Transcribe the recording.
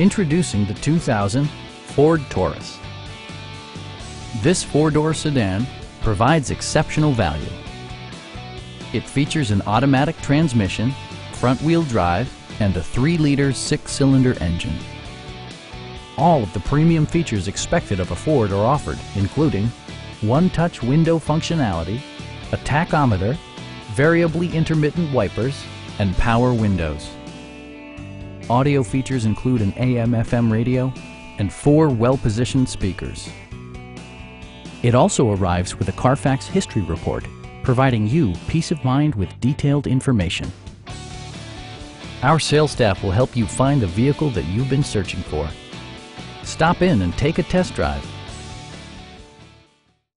Introducing the 2000 Ford Taurus. This four-door sedan provides exceptional value. It features an automatic transmission, front-wheel drive, and a 3-liter 6-cylinder engine. All of the premium features expected of a Ford are offered, including one-touch window functionality, a tachometer, variably intermittent wipers, and power windows. Audio features include an AM/FM radio and 4 well-positioned speakers. It also arrives with a Carfax history report, providing you peace of mind with detailed information. Our sales staff will help you find the vehicle that you've been searching for. Stop in and take a test drive.